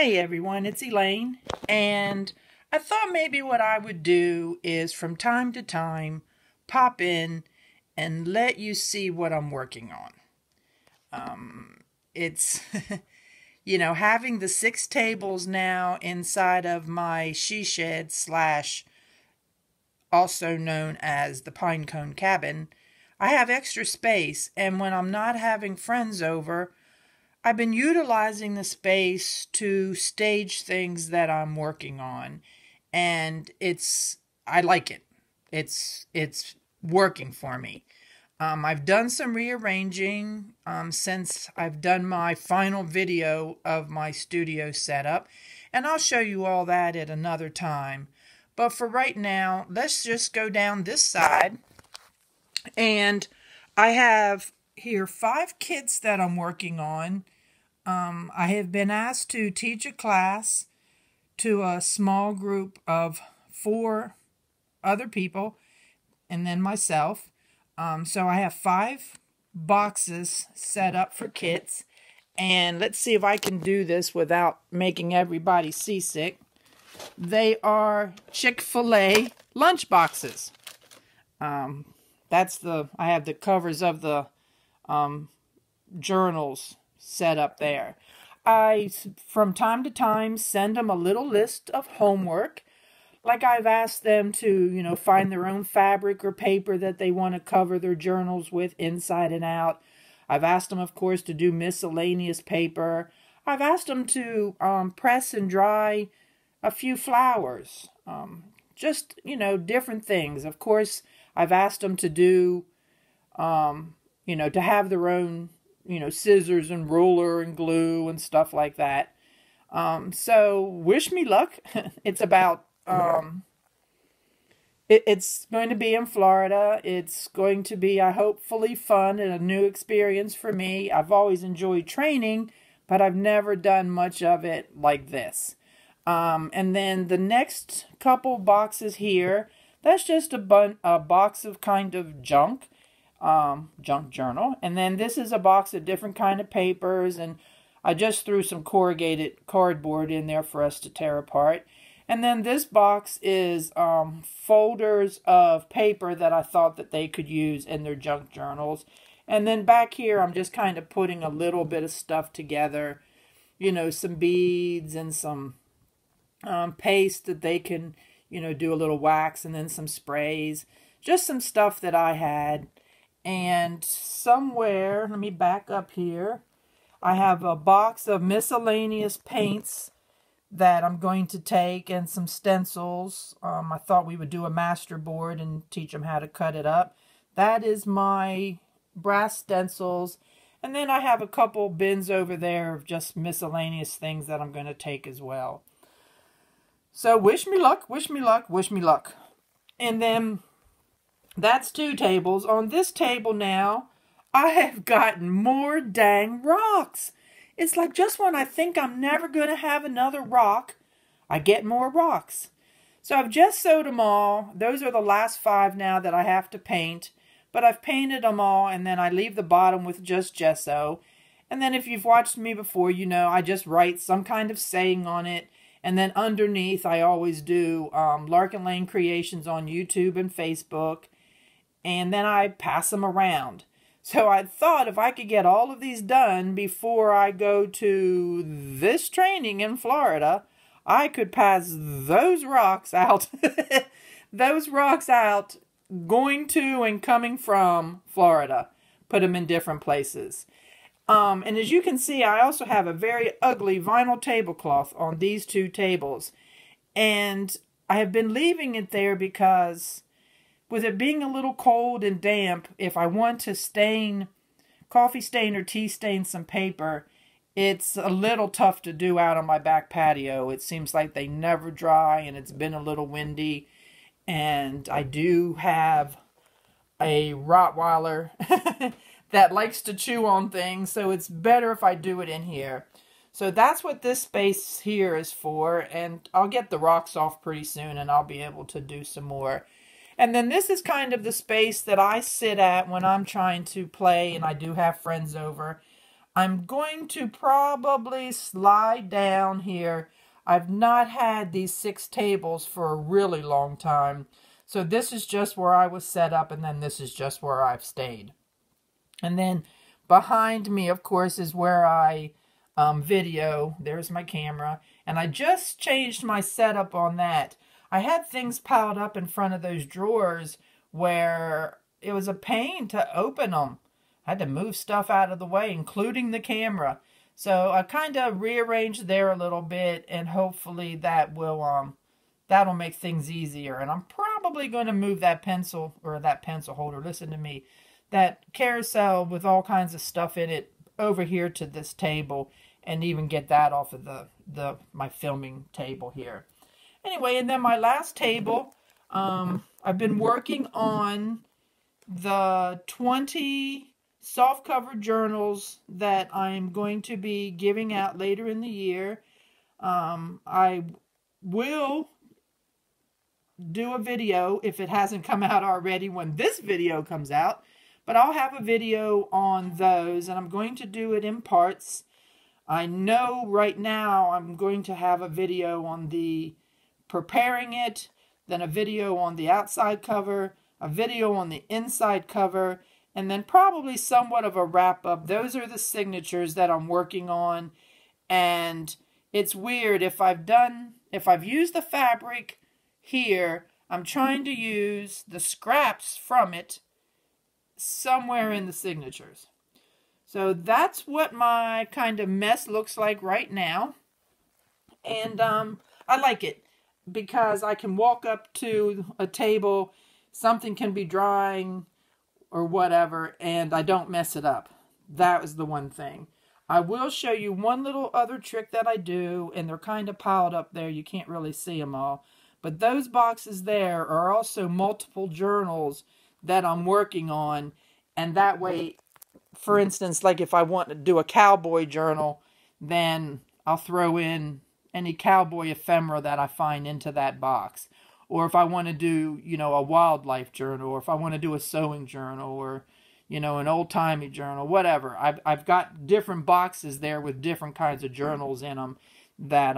Hey everyone, it's Elaine, and I thought maybe what I would do is from time to time pop in and let you see what I'm working on. It's, you know, having the 6 tables now inside of my she shed / also known as the pine cone cabin, I have extra space, and when I'm not having friends over, I've been utilizing the space to stage things that I'm working on, and I like it. It's working for me. I've done some rearranging since I've done my final video of my studio setup, and I'll show you all that at another time. But for right now, let's just go down this side, and I have here 5 kits that I'm working on. I have been asked to teach a class to a small group of 4 other people and then myself. So I have 5 boxes set up for kits, and let's see if I can do this without making everybody seasick. They are Chick-fil-A lunch boxes. I have the covers of the journals set up there. I, from time to time, send them a little list of homework. Like I've asked them to, you know, find their own fabric or paper that they want to cover their journals with inside and out. I've asked them, of course, to do miscellaneous paper. I've asked them to press and dry a few flowers. Just, you know, different things. Of course, I've asked them to do you know, to have their own, you know, scissors and ruler and glue and stuff like that. So wish me luck. It's about, it's going to be in Florida. It's going to be, hopefully fun and a new experience for me. I've always enjoyed training, but I've never done much of it like this. And then the next couple boxes here, that's just a box of kind of junk. Junk journal, and then this is a box of different kind of papers, and I just threw some corrugated cardboard in there for us to tear apart. And then this box is folders of paper that I thought that they could use in their junk journals. And then back here I'm just kind of putting a little bit of stuff together, you know, some beads and some paste that they can, you know, do a little wax, and then some sprays, just some stuff that I had. And somewhere, let me back up here, I have a box of miscellaneous paints that I'm going to take, and some stencils. I thought we would do a master board and teach them how to cut it up. That is my brass stencils. And then I have a couple bins over there of just miscellaneous things that I'm going to take as well. So wish me luck, wish me luck, wish me luck. And then that's 2 tables. On this table now, I have gotten more dang rocks. It's like just when I think I'm never going to have another rock, I get more rocks. So I've just sewed them all. Those are the last 5 now that I have to paint. But I've painted them all, and then I leave the bottom with just gesso. And then if you've watched me before, you know I just write some kind of saying on it. And then underneath I always do Larkin Lane Creations on YouTube and Facebook. And then I pass them around. So I thought if I could get all of these done before I go to this training in Florida, I could pass those rocks out. Those rocks out going to and coming from Florida. Put them in different places. And as you can see, I also have a very ugly vinyl tablecloth on these 2 tables. And I have been leaving it there because, with it being a little cold and damp, if I want to stain, coffee stain or tea stain some paper, it's a little tough to do out on my back patio. It seems like they never dry, and it's been a little windy. And I do have a Rottweiler that likes to chew on things, so it's better if I do it in here. So that's what this space here is for, and I'll get the rocks off pretty soon, and I'll be able to do some more. And then this is kind of the space that I sit at when I'm trying to play and I do have friends over. I'm going to probably slide down here. I've not had these 6 tables for a really long time. So this is just where I was set up, and then this is just where I've stayed. And then behind me, of course, is where I video. There's my camera. And I just changed my setup on that. I had things piled up in front of those drawers where it was a pain to open them. I had to move stuff out of the way, including the camera. So I kind of rearranged there a little bit, and hopefully that will that'll make things easier. And I'm probably going to move that pencil, or that pencil holder, listen to me, that carousel with all kinds of stuff in it over here to this table, and even get that off of my filming table here. Anyway, and then my last table, I've been working on the 20 soft cover journals that I'm going to be giving out later in the year. I will do a video, if it hasn't come out already when this video comes out, but I'll have a video on those, and I'm going to do it in parts. I know right now I'm going to have a video on the preparing it, then a video on the outside cover, a video on the inside cover, and then probably somewhat of a wrap-up. Those are the signatures that I'm working on, and it's weird. If I've used the fabric here, I'm trying to use the scraps from it somewhere in the signatures. So that's what my kind of mess looks like right now, and I like it, because I can walk up to a table, something can be drying or whatever, and I don't mess it up. That was the one thing. I will show you one little other trick that I do, and they're kind of piled up there. You can't really see them all. But those boxes there are also multiple journals that I'm working on, and that way, for instance, like if I want to do a cowboy journal, then I'll throw in any cowboy ephemera that I find into that box. Or if I want to do, you know, a wildlife journal, or if I want to do a sewing journal, or, you know, an old-timey journal, whatever. I've got different boxes there with different kinds of journals in them that,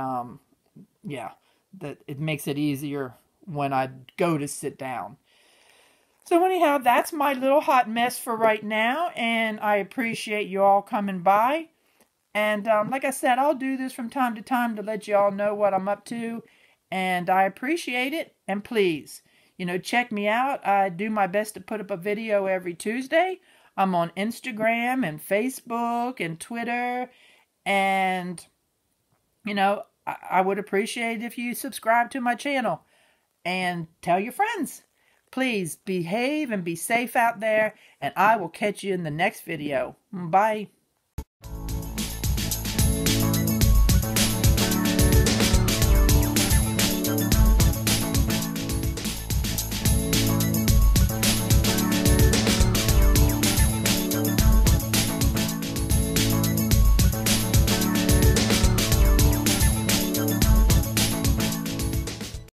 yeah, that it makes it easier when I go to sit down. So anyhow, that's my little hot mess for right now, and I appreciate you all coming by. And like I said, I'll do this from time to time to let you all know what I'm up to. And I appreciate it. And please, you know, check me out. I do my best to put up a video every Tuesday. I'm on Instagram and Facebook and Twitter. And, you know, I would appreciate it if you subscribe to my channel. And tell your friends. Please behave and be safe out there. And I will catch you in the next video. Bye.